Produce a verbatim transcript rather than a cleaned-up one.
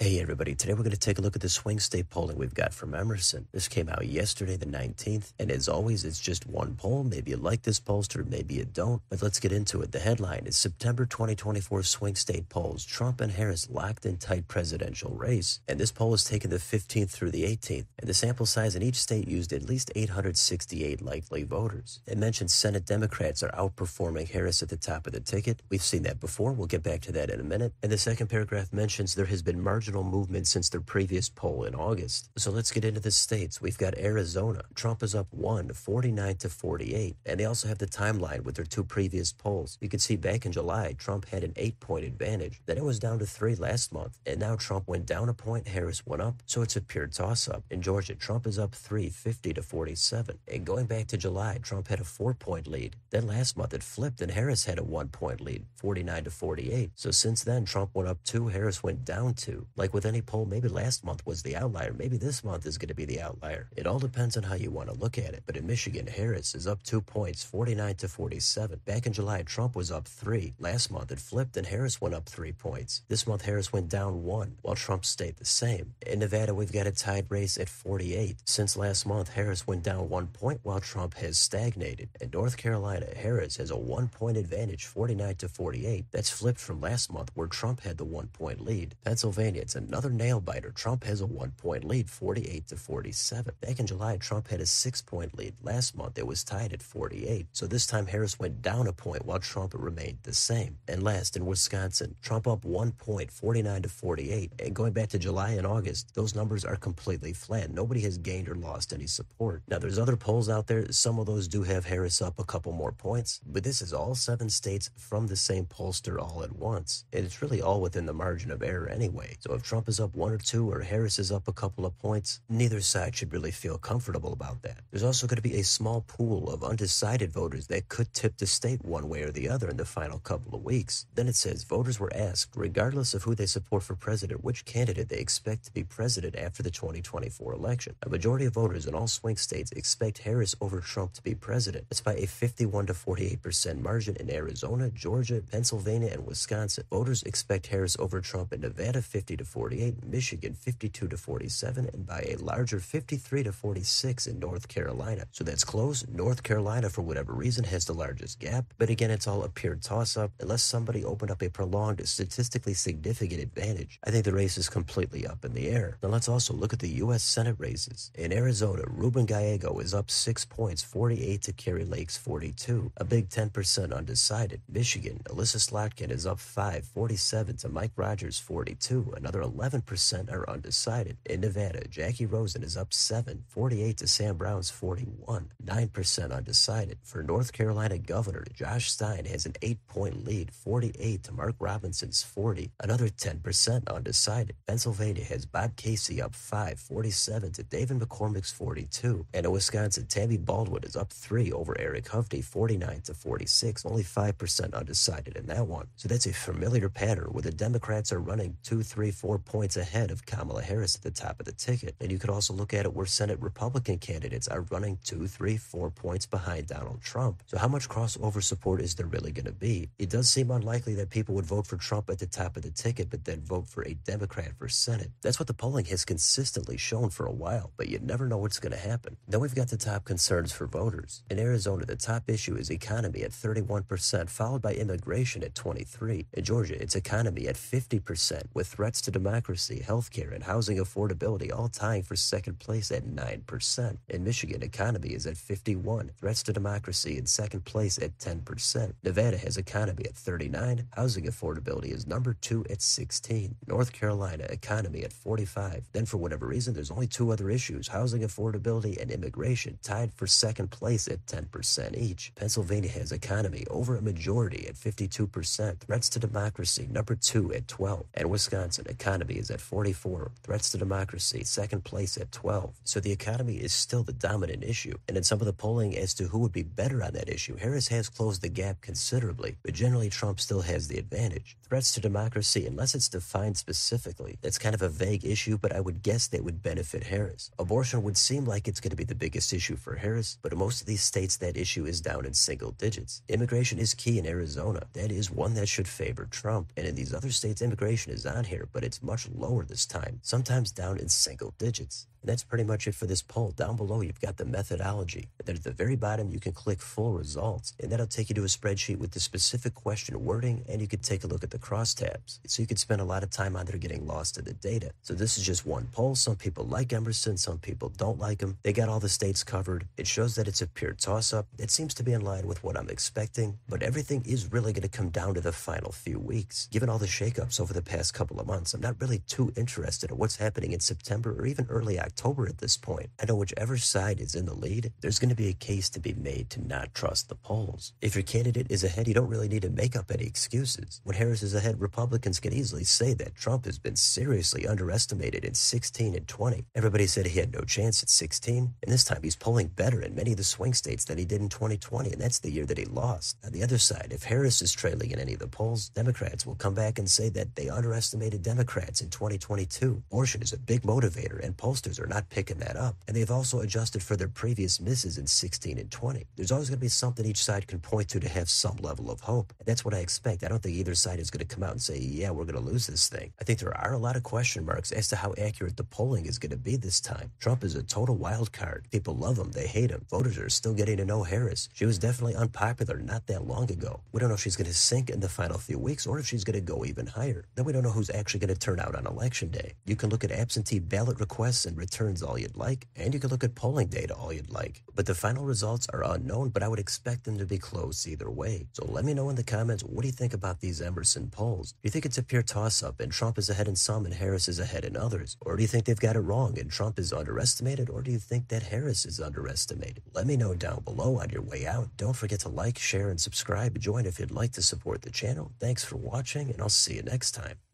Hey everybody, today we're going to take a look at the swing state polling we've got from Emerson. This came out yesterday the nineteenth, and as always it's just one poll. Maybe you like this pollster, maybe you don't, but let's get into it. The headline is September twenty twenty-four swing state polls, Trump and Harris locked in tight presidential race. And this poll is taken the fifteenth through the eighteenth, and the sample size in each state used at least eight hundred sixty-eight likely voters. It mentions Senate Democrats are outperforming Harris at the top of the ticket. We've seen that before, we'll get back to that in a minute. And the second paragraph mentions there has been marginal movement since their previous poll in August. So let's get into the states. We've got Arizona. Trump is up one, forty-nine to forty-eight. And they also have the timeline with their two previous polls. You can see back in July, Trump had an eight-point advantage. Then it was down to three last month. And now Trump went down a point, Harris went up. So it's a pure toss-up. In Georgia, Trump is up three, fifty to forty-seven. And going back to July, Trump had a four-point lead. Then last month it flipped and Harris had a one-point lead, forty-nine to forty-eight. So since then, Trump went up two, Harris went down two. Like with any poll, maybe last month was the outlier. Maybe this month is going to be the outlier. It all depends on how you want to look at it. But in Michigan, Harris is up two points, forty-nine to forty-seven. Back in July, Trump was up three. Last month, it flipped and Harris went up three points. This month, Harris went down one, while Trump stayed the same. In Nevada, we've got a tied race at forty-eight. Since last month, Harris went down one point, while Trump has stagnated. In North Carolina, Harris has a one-point advantage, forty-nine to forty-eight. That's flipped from last month, where Trump had the one-point lead. Pennsylvania, it's another nail-biter. Trump has a one-point lead, forty-eight to forty-seven. Back in July, Trump had a six-point lead. Last month, it was tied at forty-eight. So this time, Harris went down a point while Trump remained the same. And last, in Wisconsin, Trump up one point, forty-nine to forty-eight. And going back to July and August, those numbers are completely flat. Nobody has gained or lost any support. Now, there's other polls out there. Some of those do have Harris up a couple more points, but this is all seven states from the same pollster all at once. And it's really all within the margin of error anyway. So if Trump is up one or two or Harris is up a couple of points, neither side should really feel comfortable about that. There's also going to be a small pool of undecided voters that could tip the state one way or the other in the final couple of weeks. Then it says voters were asked, regardless of who they support for president, which candidate they expect to be president after the twenty twenty-four election. A majority of voters in all swing states expect Harris over Trump to be president. It's by a fifty-one to forty-eight percent margin in Arizona, Georgia, Pennsylvania, and Wisconsin. Voters expect Harris over Trump in Nevada, fifty to forty-eight, Michigan fifty-two to forty-seven, and by a larger fifty-three to forty-six in North Carolina. So that's close. North Carolina, for whatever reason, has the largest gap. But again, it's all a pure toss-up unless somebody opened up a prolonged, statistically significant advantage. I think the race is completely up in the air. Now let's also look at the U S Senate races. In Arizona, Ruben Gallego is up six points, forty-eight to Kerry Lake's forty-two, a big ten percent undecided. Michigan, Alyssa Slotkin is up five, forty-seven to Mike Rogers forty-two. Another eleven percent are undecided. In Nevada, Jackie Rosen is up seven, forty-eight to Sam Brown's forty-one, nine percent undecided. For North Carolina Governor, Josh Stein has an eight-point lead, forty-eight to Mark Robinson's forty, another ten percent undecided. Pennsylvania has Bob Casey up five, forty-seven to David McCormick's forty-two. And in Wisconsin, Tammy Baldwin is up three over Eric Humphrey, forty-nine to forty-six, only five percent undecided in that one. So that's a familiar pattern where the Democrats are running two, three, four points ahead of Kamala Harris at the top of the ticket. And you could also look at it where Senate Republican candidates are running two, three, four points behind Donald Trump. So how much crossover support is there really going to be? It does seem unlikely that people would vote for Trump at the top of the ticket, but then vote for a Democrat for Senate. That's what the polling has consistently shown for a while, but you never know what's going to happen. Then we've got the top concerns for voters. In Arizona, the top issue is economy at thirty-one percent, followed by immigration at twenty-three. In Georgia, it's economy at fifty percent, with threats to democracy, healthcare, and housing affordability all tying for second place at nine percent. In Michigan, economy is at fifty-one, threats to democracy in second place at ten percent. Nevada has economy at thirty-nine, housing affordability is number two at sixteen. North Carolina, economy at forty-five. Then for whatever reason, there's only two other issues, housing affordability and immigration, tied for second place at ten percent each. Pennsylvania has economy over a majority at fifty-two percent, threats to democracy number two at twelve. And Wisconsin, economy is at forty-four, threats to democracy second place at twelve. So the economy is still the dominant issue, and in some of the polling as to who would be better on that issue, Harris has closed the gap considerably, but generally Trump still has the advantage. Threats to democracy, unless it's defined specifically, that's kind of a vague issue, but I would guess that would benefit Harris. Abortion would seem like it's going to be the biggest issue for Harris, but in most of these states that issue is down in single digits. Immigration is key in Arizona. That is one that should favor Trump, and in these other states immigration is on here, but but it's much lower this time, sometimes down in single digits. And that's pretty much it for this poll. Down below, you've got the methodology. And then at the very bottom, you can click full results, and that'll take you to a spreadsheet with the specific question wording, and you can take a look at the crosstabs. So you can spend a lot of time on there getting lost in the data. So this is just one poll. Some people like Emerson, some people don't like him. They got all the states covered. It shows that it's a pure toss-up. It seems to be in line with what I'm expecting, but everything is really going to come down to the final few weeks. Given all the shakeups over the past couple of months, I'm not really too interested in what's happening in September or even early October. October at this point. I know whichever side is in the lead, there's going to be a case to be made to not trust the polls. If your candidate is ahead, you don't really need to make up any excuses. When Harris is ahead, Republicans can easily say that Trump has been seriously underestimated in sixteen and twenty. Everybody said he had no chance at sixteen, and this time he's polling better in many of the swing states than he did in twenty twenty, and that's the year that he lost. On the other side, if Harris is trailing in any of the polls, Democrats will come back and say that they underestimated Democrats in twenty twenty-two. Abortion is a big motivator, and pollsters are Are not picking that up, and they've also adjusted for their previous misses in sixteen and twenty. There's always going to be something each side can point to to have some level of hope, and that's what I expect. I don't think either side is going to come out and say, yeah, we're going to lose this thing. I think there are a lot of question marks as to how accurate the polling is going to be this time. Trump is a total wild card. People love him, they hate him. Voters are still getting to know Harris. She was definitely unpopular not that long ago. We don't know if she's going to sink in the final few weeks or if she's going to go even higher. Then we don't know who's actually going to turn out on election day. You can look at absentee ballot requests and returns turns all you'd like, and you can look at polling data all you'd like. But the final results are unknown, but I would expect them to be close either way. So let me know in the comments, what do you think about these Emerson polls? Do you think it's a pure toss-up and Trump is ahead in some and Harris is ahead in others? Or do you think they've got it wrong and Trump is underestimated? Or do you think that Harris is underestimated? Let me know down below on your way out. Don't forget to like, share, and subscribe. Join if you'd like to support the channel. Thanks for watching, and I'll see you next time.